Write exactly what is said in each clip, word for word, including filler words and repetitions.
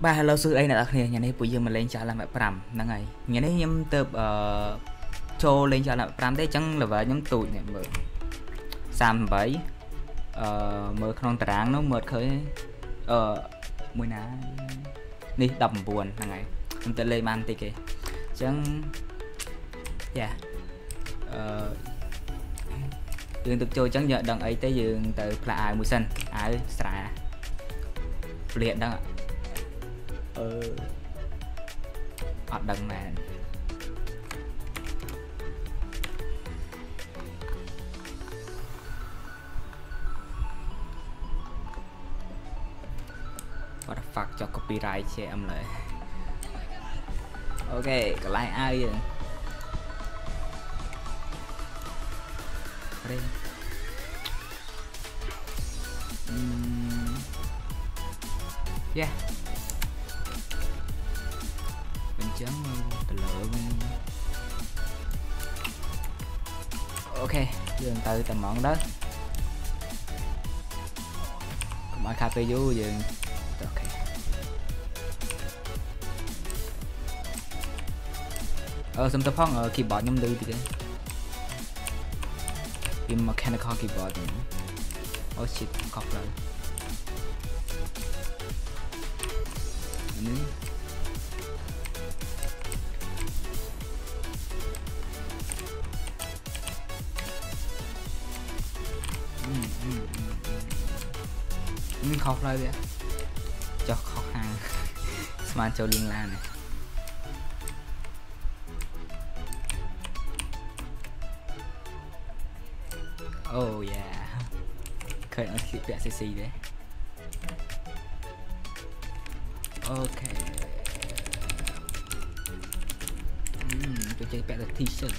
Ba hello sư đây là này, nhà này bây giờ mình lên trả làm mẹ pram năng ngày nhà này nhóm tập uh, cho lên trả làm pram đấy chẳng là vợ nhóm tụi này mở sam bảy uh, mở con tráng nó mở khởi ở uh, mùi ná đi đầm buồn hàng ngày mình tự lên man tê kì chẳng dạ dường tập cho chẳng nhờ đằng ấy tới dường từ là ai mùi xanh ai xả liền đó ờ đằng này what the fuck cho copyright che âm lại ok có like ai vậy đây yeah mình chấm từ lửa ok dừng từ tầm mọn đó mọi cà phê vô dừng ok ờ xong tập phong ở keyboard nhóm tư thì cái in mechanical keyboard oh shit cọc rồi mm. Mm, mm, mm. Mm, cọc rồi kìa cho khó khăn smart cho liên la này oh yeah khởi nó kịp vẽ xê xê đấy ok mm, tôi chơi vẽ được t-shirt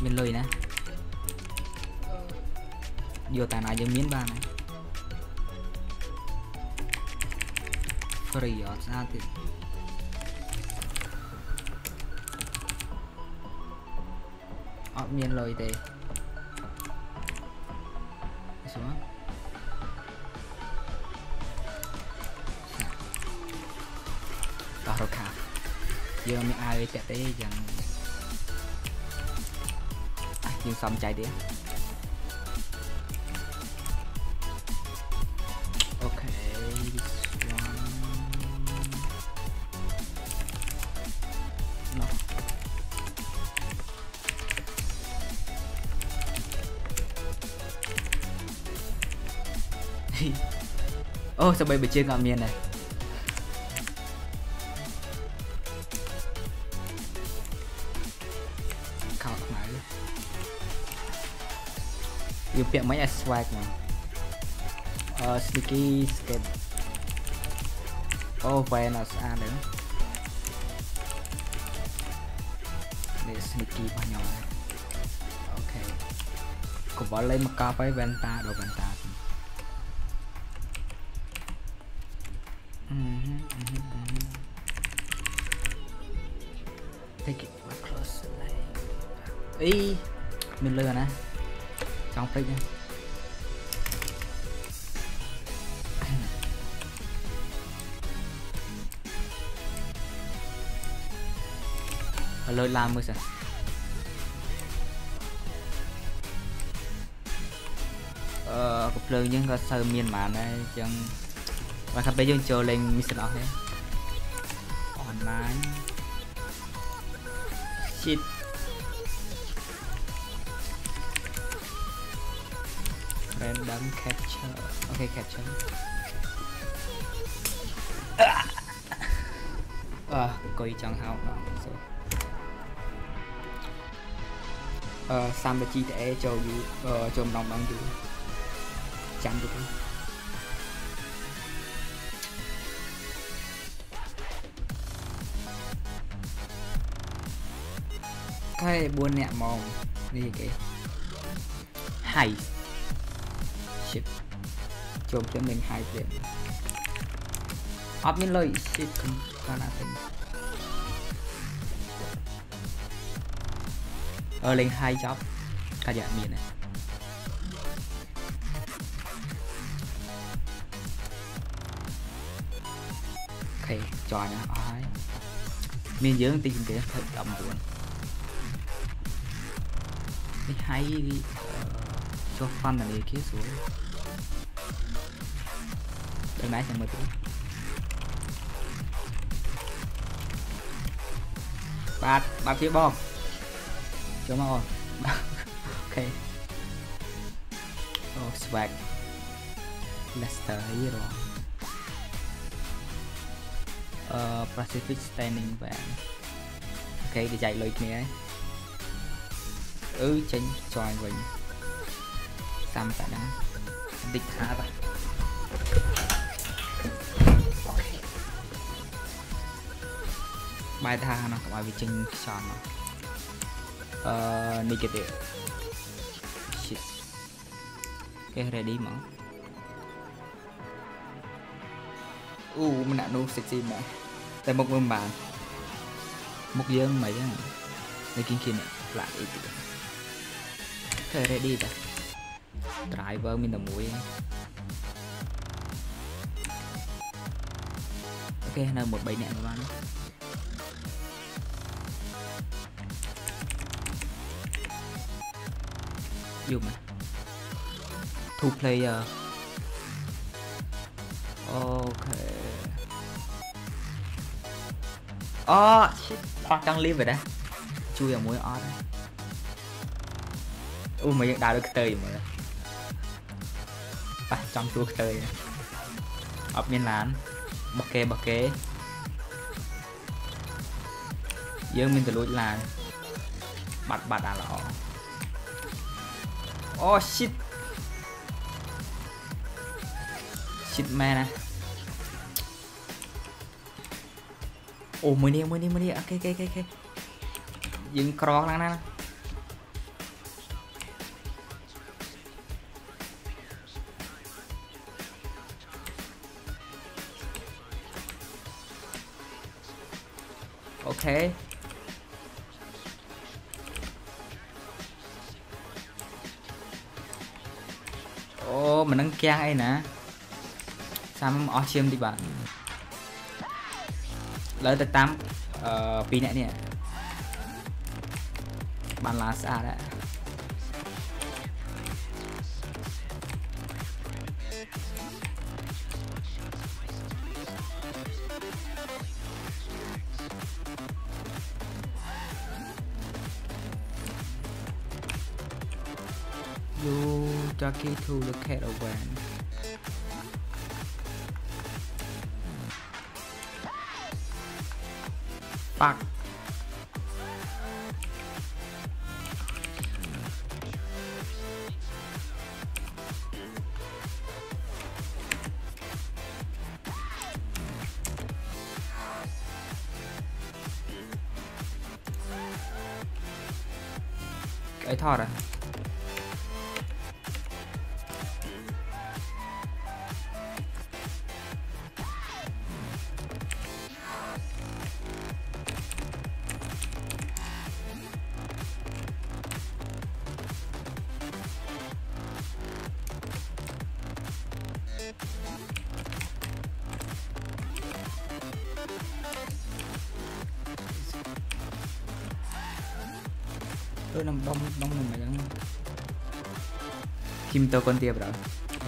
mình lùi nè vô tài nào giống miếng ba này free of sao thì miền lôi tê xuống tao khá giờ mình ai chạy tới rằng nhưng xong chạy đi ok oh sao bây giờ chưa ngọn miền này khóc máy điều kiện máy swag mà ờ uh, sticky skate oh vậy nó xa đấy để sticky bao nhiêu ok cũng bỏ lấy một cặp ấy venta đồ venta take it more close ý mình lừa nè trong phích nha lôi làm mới sao ờ cục lừa nhưng có sơ miên màn đây chẳng và cà phê dương chờ lên mission off đấy online shit random capture ok capture ờ coi chẳng hao đó rồi ờ sam đã chi để cho ờ cho đồng bằng dưới chăm được hay buôn nẹ màu đi cái hay shit chôm cho mình hai tiền off mình lời shit không còn là thành ở lên hai job cả dạng miền này thể cho nó ai miền dưỡng tìm để thật động buồn đi hay đi cho fan là đi kia xuống để máy sang mười phút bạt bạt phía bom cho màu ok oh swag Leicester ấy rồi. Uh, Pacific Standing và ok thì chạy lối kia ấy ừ tránh xoài mình tam cả đá địch hạ vậy bài tha nó có bài về trình xoài mà ờ này kia cái ready mà u uh, mình đã nấu sexy mà tại một mình bạn một dân mấy á để kiếm kiếm lại ít cái ready vậy driver mình là mũi ok là một bảy nè các bạn dùng mà two player okay oh shit hoặc đang live vậy đấy chui vào mũi on u mà đã được tơi mà à, trong chuột tơi ập miên lán bọc kê bọc kê dương mình từ lối là bạt bạt à lọ oh shit shit man à. Ồ mới đi mới đi mới đi ok ok ok dừng cỏ năng năng ok ô mình đang keng ấy nè sao mà ở chim đi bạn lấy từ tám pí nè nè bàn lá xa đấy you talking to the cat over fuck cái thọt à tôi nằm đông đông mình mà chẳng kim tôi con tia rồi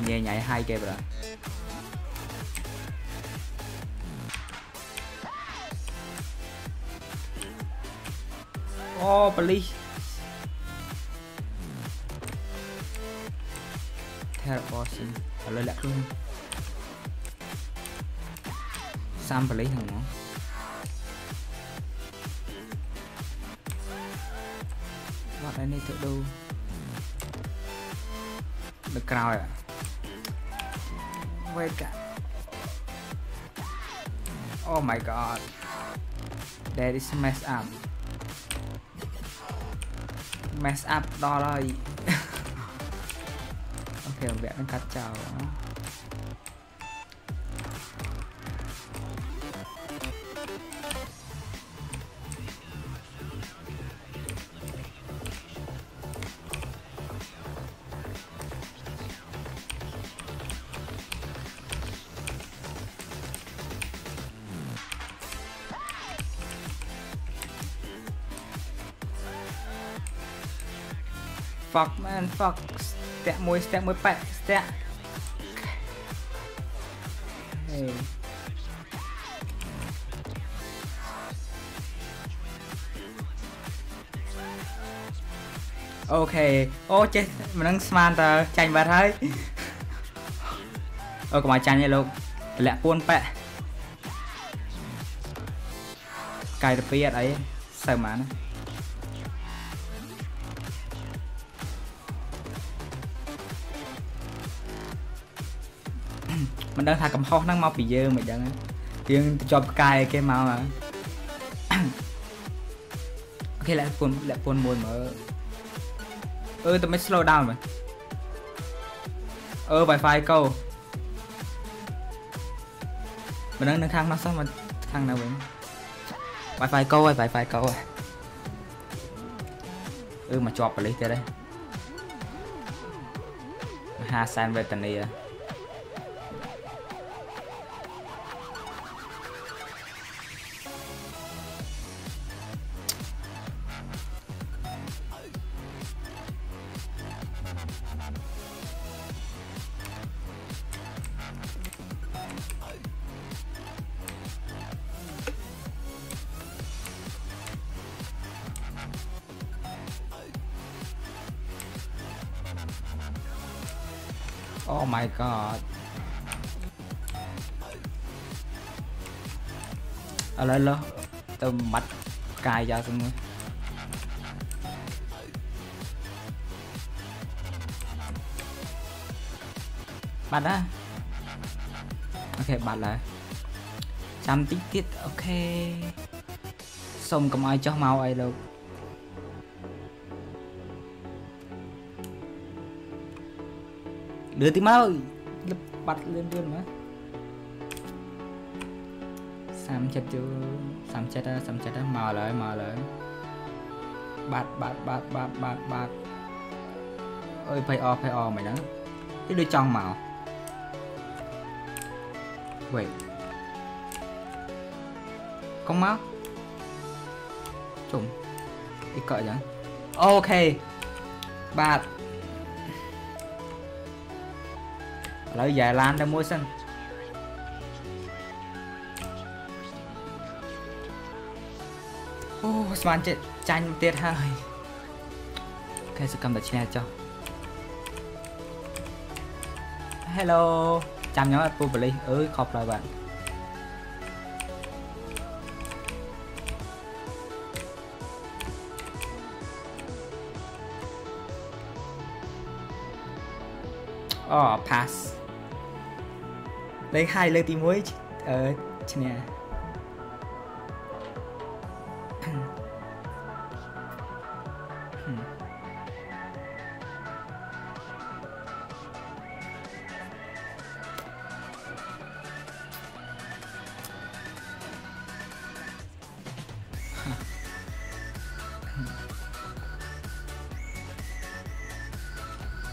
nhẹ nhảy hai kẹp rồi oh please theo bossing ở lại lại luôn sam please thằng nó đây này tự đâu được cào à quay cả oh my god that is mess up mess up đó rồi ok vẽ đang cắt chào fuck man, fuck. Step mối, step mối pet, step. Hey. Ok, ô chết, mình đang sman tờ, chanh bật hơi. Ô, có mà chanh này luôn, lẹ buôn pẹ. Cài được phía đấy, sợ mà nó. Mình đang thả cầm hốt năng mau bị dơ mình đang. Tiếng cho cài cái màu mà. Ok, lẹ buôn, lẹ buôn buôn mở. Ừ, tôi mới slow down mà. Ừ, wifi câu. Mình đang nâng thang nó xong mà thang nào vậy? Wifi câu rồi, wifi câu rồi. Ừ, mà chọp vào lý thế đây. Ha san về tần đi à. Oh my god. Ở lên lơ. Tôi mạch cài ra xong rồi. Bắt á. Ok, bắt lại. Chăm tí tiết, ok. Xong cầm ai cho mau ai đâu. Đưa tí máu bật lên luôn mà xăm chết chứ xăm chết á xăm chết á mờ lại mờ lại bạt bạt bạt bạt bạt bạt ơi pay off pay off mày đó cái đứa trong màu vậy con máu trùng đi cỡ vậy ok bạt lợi dài lan ra mua xanh oh sman chết chanh tiệt hơi ok sẽ cầm được chè cho hello chăm nhóm apple play ơi khóc lại bạn oh pass lấy hai lên tí muối ở trên nhà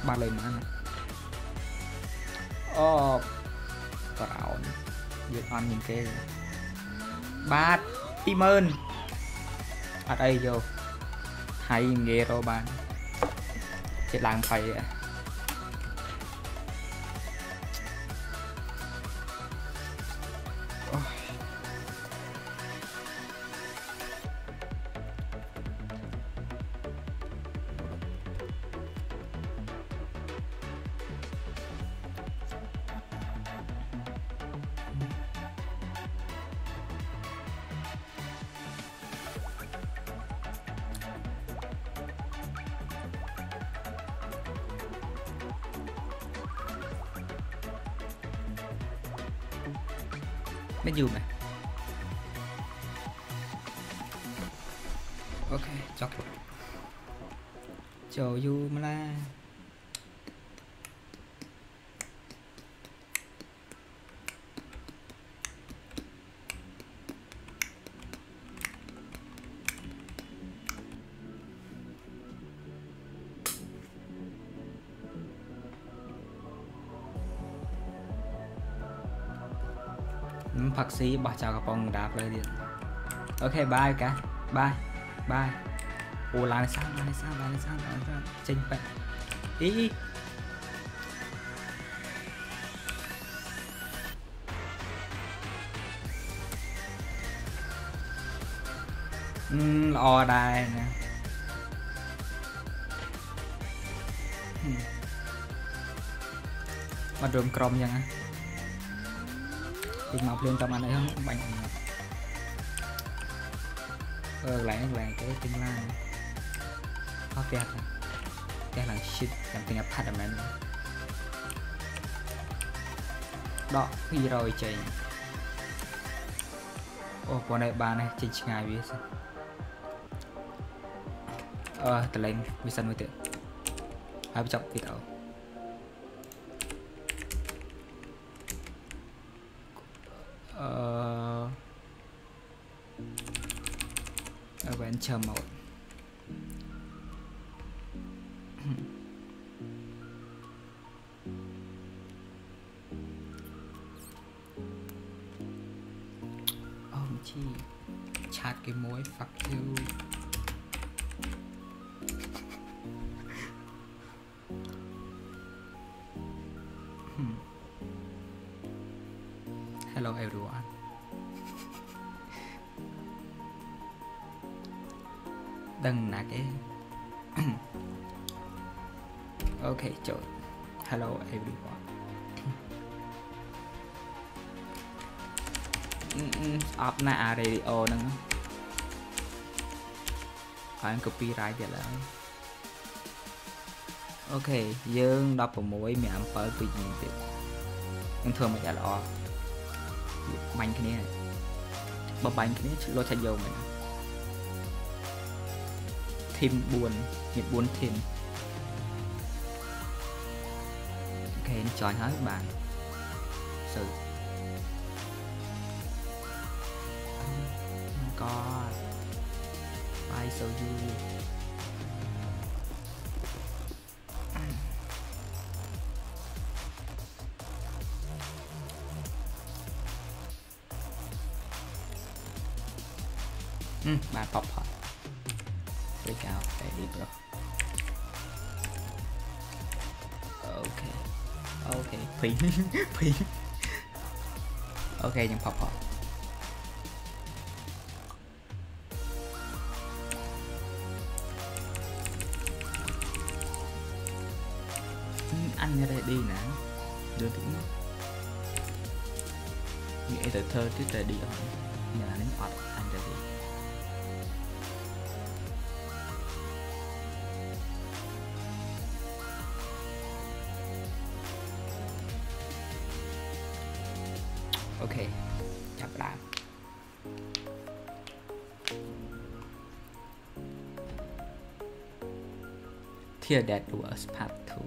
ba lời mà oh round dược ăn nhìn kê bát tim ơn ở đây vô hay nghe rồi bạn chết làng phải oh. Bên dù này ok chọc chờ dù mà là bác sĩ bỏ chào các bạn đáp lời điện ok bye cả bye bye Ồ, là này sao, là này sao, là này sao, là này sao. Chênh bẹ. Ý, ý. Ừm, lò đài nè. Mà đường crom chẳng á. Đừng mọc lên tầm anh ấy không, bánh không. Ờ, lại lại cái tương lai. Ok hả? Cái là shit, làm tiếng apartment. Đó, đi rồi chạy. Ồ, con này ba này, chỉnh ngày biết. Ờ, tờ lên mission mới tự. Hai chọc cái tàu. Ờ ở bên chờ một ông chi chát cái mối phật thiêu hello everyone. Đừng là cái ok trời. Hello everyone. Off na radio nữa. Anh copyright vậy là. Ok, dương đọc vào mũi mẹ em phải bị gì vậy? Nhưng thường mình đã lo. Bánh cái này. Bấm bánh cái này lo chạy dầu mình. Thêm buồn, nhiệt buồn thêm. Ok, chọn hết bạn. Sự. Oh God, I so you. Ừ, bạn pop hả? Break out, baby bro. Okay, okay, ping, ping. Okay, nhưng pop pop. Anh ra đây đi nè, đưa tiếng nó. Nghĩa từ thơ tới từ đi rồi, nhà là đến ọt anh ra đi. Ok, chặt lại. Tear That Was Part Two.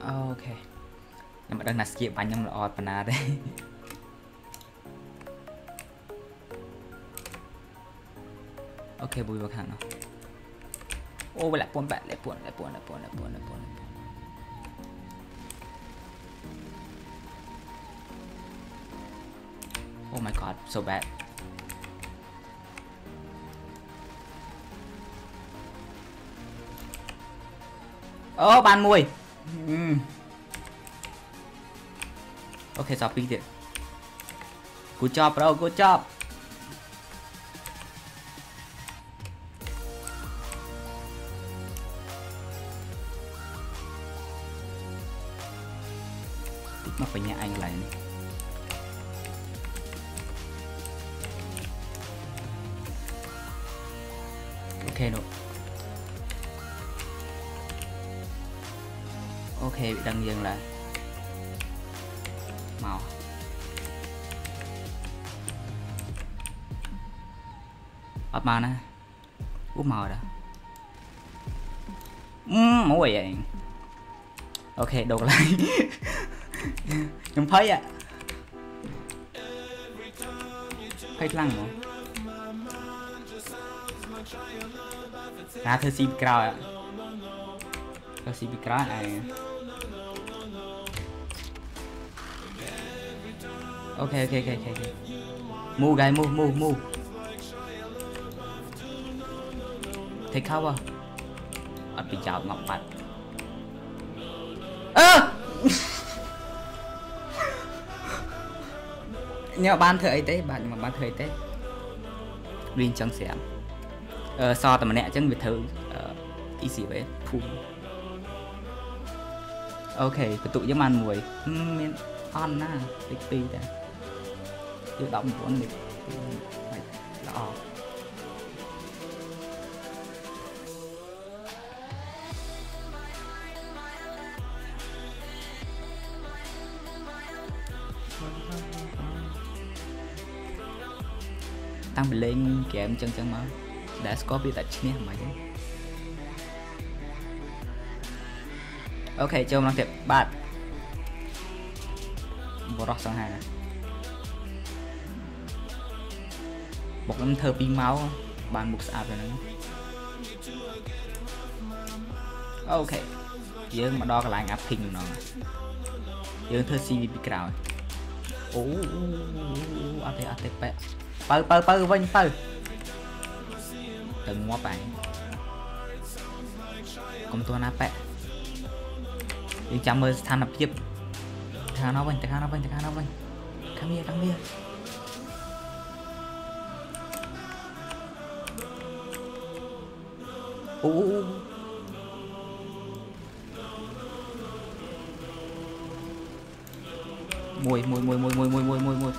Ok. Nhưng mà đang nát kia bánh nhưng là ọt bana đấy. Ok, bùi vào hàng nào. Ô, lại buồn bạn, lại buồn, lại buồn, lại buồn, lại buồn, lại buồn. Oh my god, so bad. Oh, ban mùi. Mm. Ok, so beat it. Good job bro, good job. Tích mà phải nhà anh lại này. Ok no. Ok bị đăng dừng lại. Màu. Ấp màu nè. Úp màu rồi. Ừm, màu vậy. Ok, đột lại. Nhầm thấy ạ. Thấy lăng không? Nah, thưa xin cào ạ. Thưa xin cào này. Ok ok ok ok. Move guy move move move. Pekawa I'd be out not bad. Ơ nhờ ban thời đấy bạn mà ban thời đấy riêng chẳng xem ờ, so tầm nẹ chẳng biết thử ý gì vậy phun ok phải tụ với màn mùi mình on na lịch pi đã tự động vốn lịch đó tăng mình lên kèm chân chân mà đã có biết tại chính em mày đấy ok cho mang thiệp bạn bỏ sang hàng một năm thơ pin máu bạn một sạp rồi nữa ok dương mà đo cái lạnh áp hình nó dương thơ xê vê pê cào ô atp pơ pơ pơ vinh pơ từng mua bạn công tuân áp bạn dương chạm mơ than áp tiếp thằng nó vinh thằng nó vinh thằng nó vinh come here come here ô mùi mùi mùi mùi mùi mùi mùi mùi mùi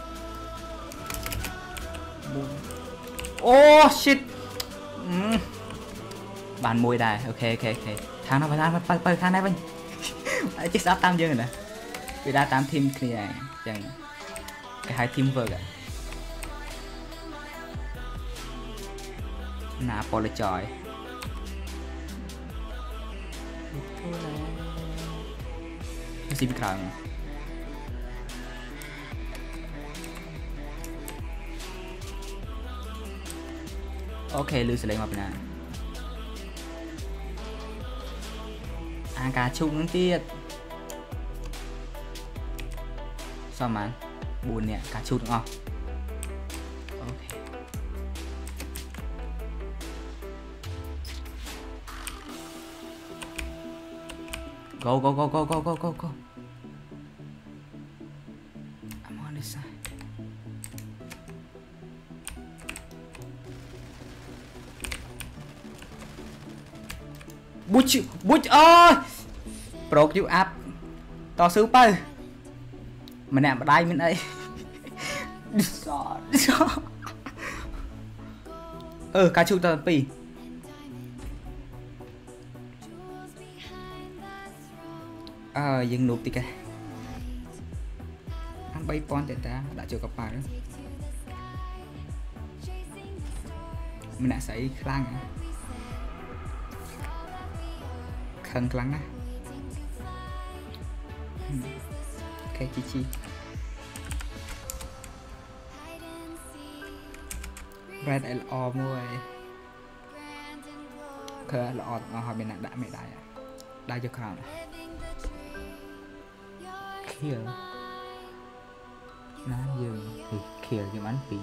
oh shit mm. Bàn mùi đài ok ok ok thằng nó phải thằng phải phải thằng này bên chiếc sáp tam dương rồi nè vì đã tám team kia chẳng cái hai team vừa cả nà pole chọi xin cảm ok lưu sẽ lên mập nè ăn cà chung tiệt sao mà buồn nè cà chua đúng không ok go go go go go go go go I'm on this side. Butch, butch, oh! Broke you up. To super. Mình nè, đai mình đây. Ừ, cá chua tao pì. Ờ, dừng nộp tí kìa. Ăn bay pon tại ta đã chưa gặp bà nữa. Mình đã xảy khlang à. Khăn khlang á. Ok chi chi red lò mua cơ lò họ bên này đã mẹ đại à đại cho khảo này kia nó dừng thì kia như bánh phí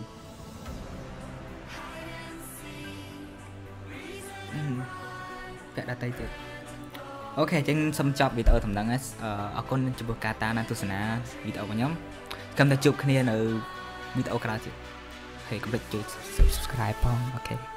vẽ đã tay tuyệt ok chẳng xâm chọc video thầm đăng ở con chụp bộ kata na tu sana video của nhóm cầm ta chụp kia ở video karaoke hãy comment cho subscribe phong ok.